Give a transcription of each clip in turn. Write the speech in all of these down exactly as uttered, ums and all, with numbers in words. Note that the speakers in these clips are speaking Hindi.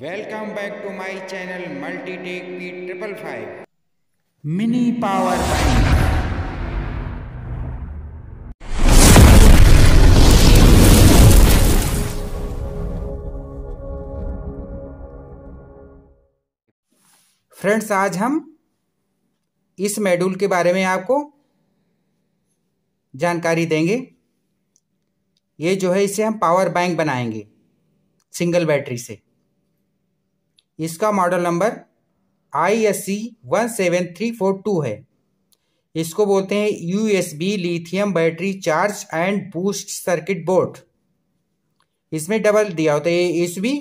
Welcome back to my channel Multitech P five five five. Mini power bank. Friends, आज हम इस मॉड्यूल के बारे में आपको जानकारी देंगे। ये जो है, इसे हम पावर बैंक बनाएंगे सिंगल बैटरी से। इसका model number I S C one seven three four two है। इसको बोलते हैं U S B lithium battery charge and boost circuit board. इसमें डबल दिया होता है, ये यूएसबी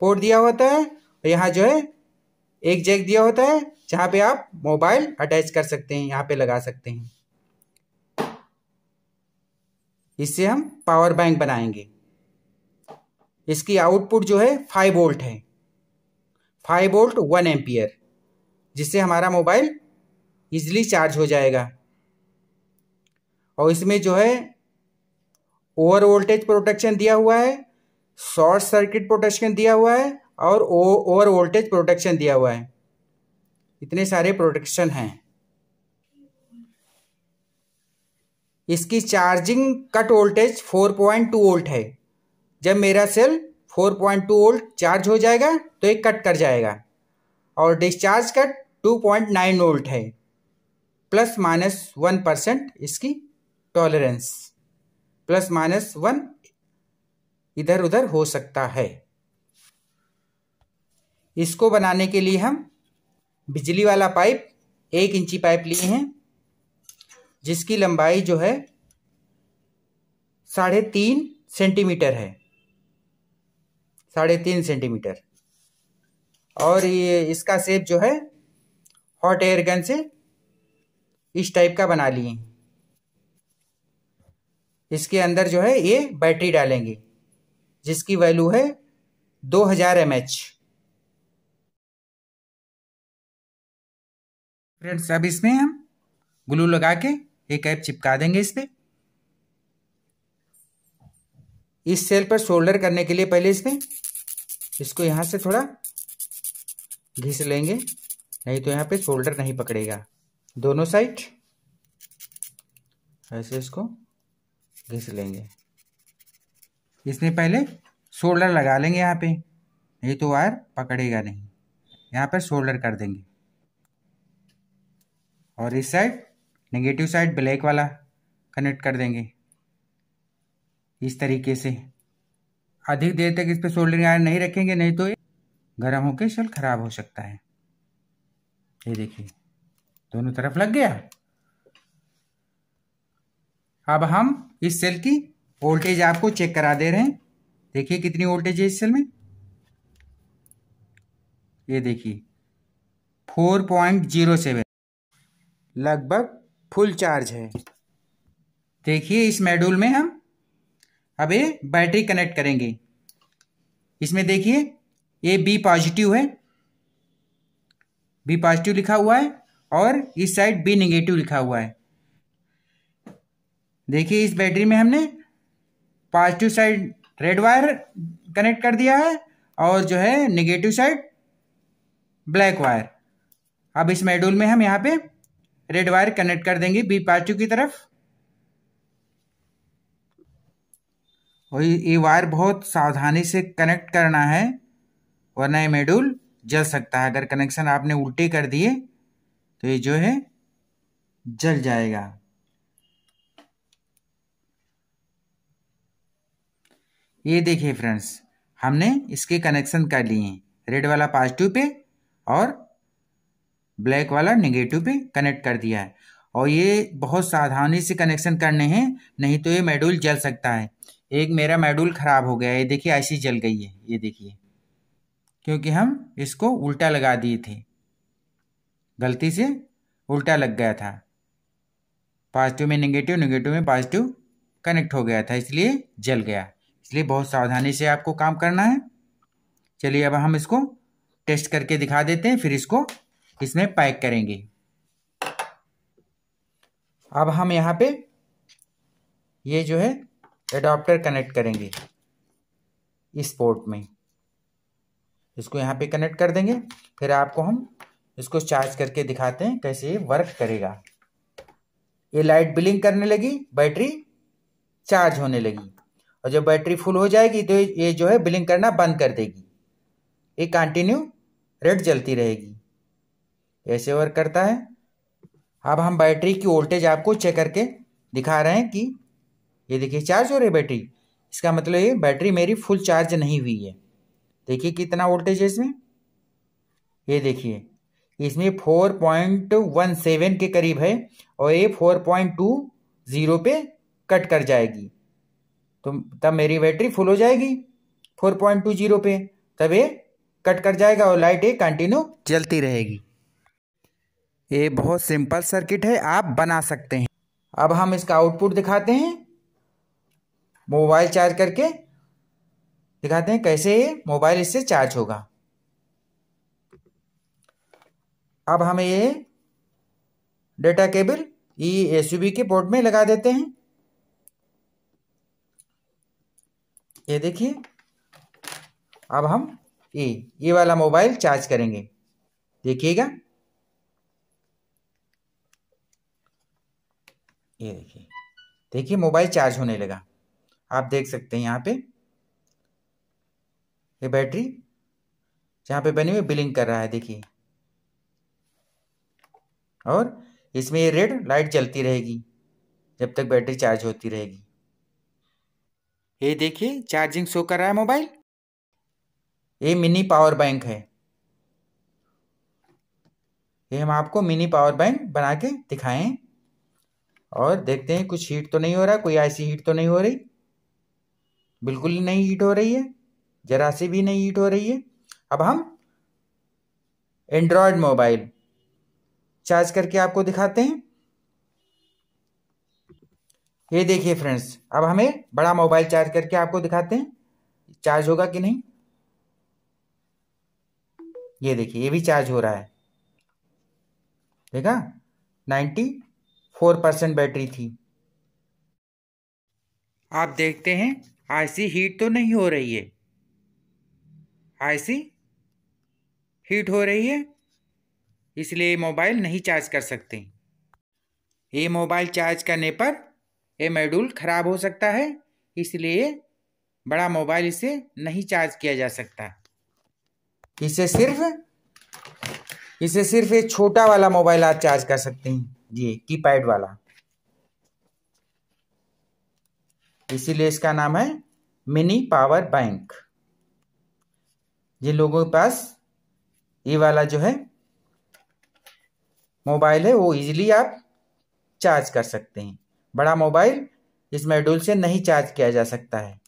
पोर्ट दिया होता है और यहाँ जो है एक जैक दिया होता है जहाँ पे आप मोबाइल अटैच कर सकते हैं, यहाँ पे लगा सकते हैं। इससे हम पावर बैंक बनाएंगे। इसकी आउटपुट जो है फाइव वोल्ट है, फाइव वोल्ट वन एम्पियर, जिससे हमारा मोबाइल इजिली चार्ज हो जाएगा। और इसमें जो है ओवर वोल्टेज प्रोटेक्शन दिया हुआ है, शॉर्ट सर्किट प्रोटेक्शन दिया हुआ है और ओवर वोल्टेज प्रोटेक्शन दिया हुआ है। इतने सारे प्रोटेक्शन हैं। इसकी charging cut voltage four point two volt है। जब मेरा cell four point two volt charge हो जाएगा तो एक कट कर जाएगा। और discharge cut two point nine volt है, प्लस माइनस वन परसेंट इसकी टॉलरेंस, प्लस माइनस वन इधर उधर हो सकता है। इसको बनाने के लिए हम बिजली वाला पाइप, एक इंची पाइप लिए हैं, जिसकी लंबाई जो है साढ़े तीन सेंटीमीटर है, साढ़े तीन सेंटीमीटर। और ये इसका शेप जो है हॉट एयर गन से इस टाइप का बना लिए। इसके अंदर जो है ये बैटरी डालेंगे, जिसकी वैल्यू है दो हज़ार एम एच। फ्रेंड्स, अब इसमें हम ग्लू लगा के एक ऐप चिपका देंगे। इस पे, इस सेल पर सोल्डर करने के लिए पहले इसमें इसको यहाँ से थोड़ा घिस लेंगे, नहीं तो यहाँ पे सोल्डर नहीं पकड़ेगा। दोनों साइड ऐसे इसको घिस लेंगे। इसमें पहले सोल्डर लगा लेंगे यहाँ पे, नहीं तो वायर पकड़ेगा नहीं। यहाँ पर सोल्डर कर देंगे। और इस साइड नेगेटिव साइड ब्लैक वाला कनेक्ट कर देंगे। इस तरीके से अधिक देर तक इस पर सोल्डरिंग आयरन नहीं रखेंगे, नहीं तो गर्म होकर सेल खराब हो सकता है। ये देखिए, दोनों तरफ लग गया। अब हम इस सेल की वोल्टेज आपको चेक करा दे रहे हैं। देखिए कितनी वोल्टेज है इस सेल में। ये देखिए फोर पॉइंट जीरो सेवन, लगभग फुल चार्ज है। देखिए, इस मॉड्यूल में हम अब ये बैटरी कनेक्ट करेंगे। इसमें देखिए ये बी पॉजिटिव है, बी पॉजिटिव लिखा हुआ है, और इस साइड बी नेगेटिव लिखा हुआ है। देखिए, इस बैटरी में हमने positive side red wire connect कर दिया है और जो है नेगेटिव साइड ब्लैक वायर। अब इस मॉड्यूल में हम यहाँ पे रेड वायर कनेक्ट कर देंगे बी पॉजिटिव की तरफ। और ये वायर बहुत सावधानी से कनेक्ट करना है, वरना ये मॉड्यूल जल सकता है। अगर कनेक्शन आपने उल्टे कर दिए तो ये जो है जल जाएगा। ये देखिए फ्रेंड्स, हमने इसके कनेक्शन कर लिए, रेड वाला पॉजिटिव पे और ब्लैक वाला नेगेटिव पे कनेक्ट कर दिया है। और ये बहुत सावधानी से कनेक्शन करने हैं, नहीं तो ये मॉड्यूल जल सकता है। एक मेरा मॉड्यूल खराब हो गया है, ये देखिए आईसी जल गई है, ये देखिए, क्योंकि हम इसको उल्टा लगा दिए थे, गलती से उल्टा लग गया था। पॉजिटिव में नेगेटिव, नेगेटिव में पॉजिटिव कनेक्ट हो गया था, इसलिए जल गया। इसलिए बहुत सावधानी से आपको काम करना है। चलिए, अब हम इसको टेस्ट करके दिखा देते हैं, फिर इसको इसमें पैक करेंगे। अब हम यहाँ पे ये जो है एडाप्टर कनेक्ट करेंगे इस पोर्ट में। इसको यहाँ पे कनेक्ट कर देंगे। फिर आपको हम इसको चार्ज करके दिखाते हैं कैसे ये वर्क करेगा। ये लाइट ब्लिंक करने लगी, बैटरी चार्ज होने लगी, और जब बैटरी फुल हो जाएगी तो ये जो है ब्लिंक करना बंद कर देगी, ये कंटिन्यू रेड जलती रहेगी। ऐसे वर्क करता है। अब हम बैटरी की वोल्टेज आपको चेक करके दिखा रहे हैं कि ये देखिए चार्ज हो रही है बैटरी। इसका मतलब ये बैटरी मेरी फुल चार्ज नहीं हुई है। देखिए कितना वोल्टेज है इसमें, ये देखिए इसमें चार पॉइंट एक सात के करीब है और ये चार पॉइंट दो शून्य पे कट कर जाएगी तो तब मेरी बैटरी फुल हो जाएगी चार पॉइंट दो शून्य पे, तब ये कट कर जाएगा और लाइट ये कंटिन्यू जलती रहेगी। ये बहुत सिंपल सर्किट है, आप बना सकते हैं। अब हम इसका आउटपुट दिखाते हैं, मोबाइल चार्ज करके दिखाते हैं कैसे ये मोबाइल इससे चार्ज होगा। अब हमें ये डेटा केबल ई एसयूबी के पोर्ट में लगा देते हैं। ये देखिए अब हम ये ये वाला मोबाइल चार्ज करेंगे, देखिएगा। ये देखिए देखिए मोबाइल चार्ज होने लगा, आप देख सकते हैं यहाँ पे ये बैटरी जहाँ पे बनी हुई ब्लिंक कर रहा है, देखिए। और इसमें ये रेड लाइट जलती रहेगी जब तक बैटरी चार्ज होती रहेगी। ये देखिए चार्जिंग शो कर रहा है मोबाइल। ये मिनी पावर बैंक है, ये हम आपको मिनी पावर बैंक बना के दिखाएं और देखते हैं कुछ हीट तो नहीं हो रहा, कोई ऐसी हीट तो नहीं हो रही, बिल्कुल ही नहीं हीट हो रही है, जरा से भी नहीं हीट हो रही है। अब हम एंड्रॉयड मोबाइल चार्ज करके आपको दिखाते हैं। ये देखिए फ्रेंड्स, अब हमें बड़ा मोबाइल चार्ज करके आपको दिखाते हैं चार्ज होगा कि नहीं। ये देखिए ये भी चार्ज हो रहा है, देखा। नाइन्टी फोर परसेंट बैटरी थी। आप देखते हैं आईसी हीट तो नहीं हो रही है, आईसी हीट हो रही है इसलिए मोबाइल नहीं चार्ज कर सकते। ये मोबाइल चार्ज करने पर ये मॉड्यूल खराब हो सकता है, इसलिए बड़ा मोबाइल इसे नहीं चार्ज किया जा सकता। इसे सिर्फ इसे सिर्फ एक छोटा वाला मोबाइल आप चार्ज कर सकते हैं, ये कीपैड वाला, इसीलिए इसका नाम है मिनी पावर बैंक। जिन लोगों के पास ये वाला जो है मोबाइल है वो इजीली आप चार्ज कर सकते हैं। बड़ा मोबाइल इस मॉड्यूल से नहीं चार्ज किया जा सकता है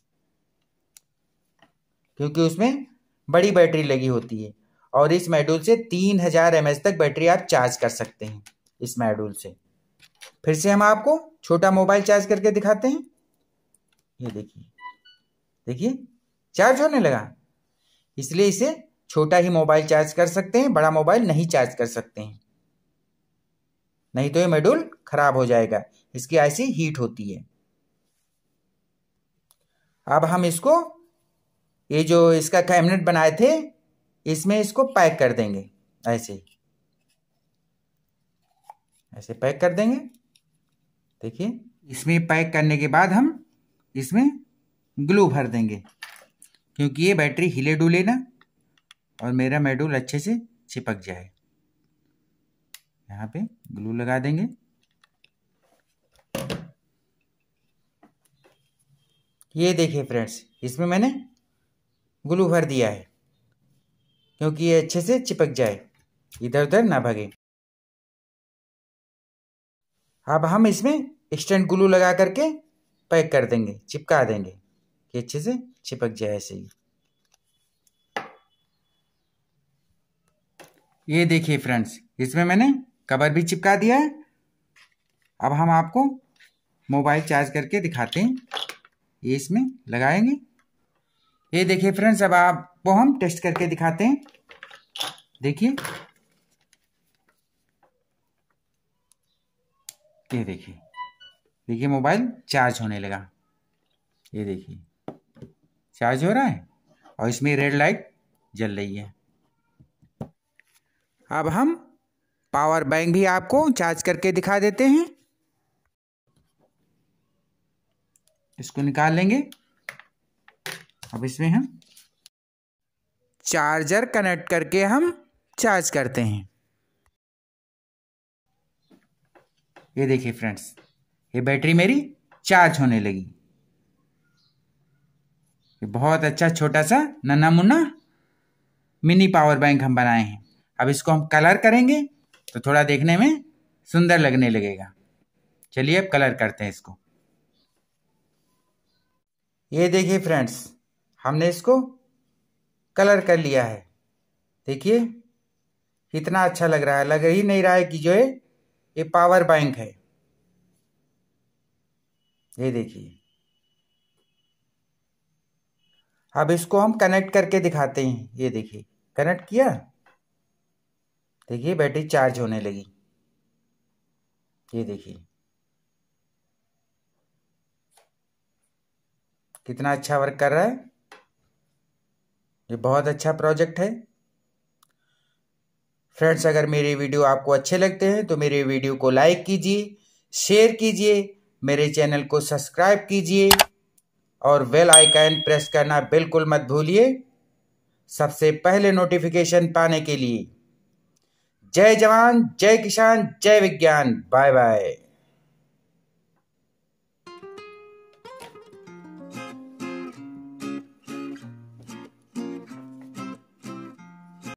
क्योंकि उसमें बड़ी बैटरी लगी होती है, और इस मॉड्यूल से तीन हजार एम एच तक बैटरी आप चार्ज कर सकते हैं इस मॉड्यूल से। फिर से हम आपको छोटा मोबाइल चार्ज करके दिखाते हैं। ये देखिए देखिए चार्ज होने लगा, इसलिए इसे छोटा ही मोबाइल चार्ज कर सकते हैं, बड़ा मोबाइल नहीं चार्ज कर सकते हैं, नहीं तो ये मॉड्यूल खराब हो जाएगा, इसकी आईसी हीट होती है। अब हम इसको ये जो इसका कैबिनेट बनाए थे इसमें इसको पैक कर देंगे, ऐसे ही ऐसे पैक कर देंगे। देखिए इसमें पैक करने के बाद हम इसमें ग्लू भर देंगे क्योंकि ये बैटरी हिले डुले ना और मेरा मॉड्यूल अच्छे से चिपक जाए। यहाँ पे ग्लू लगा देंगे। ये देखिए फ्रेंड्स इसमें मैंने ग्लू भर दिया है क्योंकि ये अच्छे से चिपक जाए, इधर उधर ना भागे। अब हम इसमें स्टैंड ग्लू लगा करके पैक कर देंगे, चिपका देंगे कि अच्छे से चिपक जाए, ऐसे ही। ये देखिए फ्रेंड्स इसमें मैंने कवर भी चिपका दिया है। अब हम आपको मोबाइल चार्ज करके दिखाते हैं, ये इसमें लगाएंगे। ये देखिए फ्रेंड्स अब आपको हम टेस्ट करके दिखाते हैं, देखिए ये देखिए देखिए मोबाइल चार्ज होने लगा। ये देखिए चार्ज हो रहा है और इसमें रेड लाइट जल रही है। अब हम पावर बैंक भी आपको चार्ज करके दिखा देते हैं। इसको निकाल लेंगे। अब इसमें हम चार्जर कनेक्ट करके हम चार्ज करते हैं। ये देखिए फ्रेंड्स, ये बैटरी मेरी चार्ज होने लगी। ये बहुत अच्छा छोटा सा नन्हा मुन्ना मिनी पावर बैंक हम बनाए हैं। अब इसको हम कलर करेंगे तो थोड़ा देखने में सुंदर लगने लगेगा। चलिए अब कलर करते हैं इसको। ये देखिए फ्रेंड्स, हमने इसको कलर कर लिया है। देखिए कितना अच्छा लग रहा है, लग ही नहीं रहा है कि जो है ये पावर बैंक है। ये देखिए, अब इसको हम कनेक्ट करके दिखाते हैं। ये देखिए कनेक्ट किया, देखिए बैटरी चार्ज होने लगी। ये देखिए कितना अच्छा वर्क कर रहा है। ये बहुत अच्छा प्रोजेक्ट है फ्रेंड्स। अगर मेरे वीडियो आपको अच्छे लगते हैं तो मेरे वीडियो को लाइक कीजिए, शेयर कीजिए, मेरे चैनल को सब्सक्राइब कीजिए और बेल आइकन प्रेस करना बिल्कुल मत भूलिए, सबसे पहले नोटिफिकेशन पाने के लिए। जय जवान, जय किसान, जय विज्ञान। Bye bye.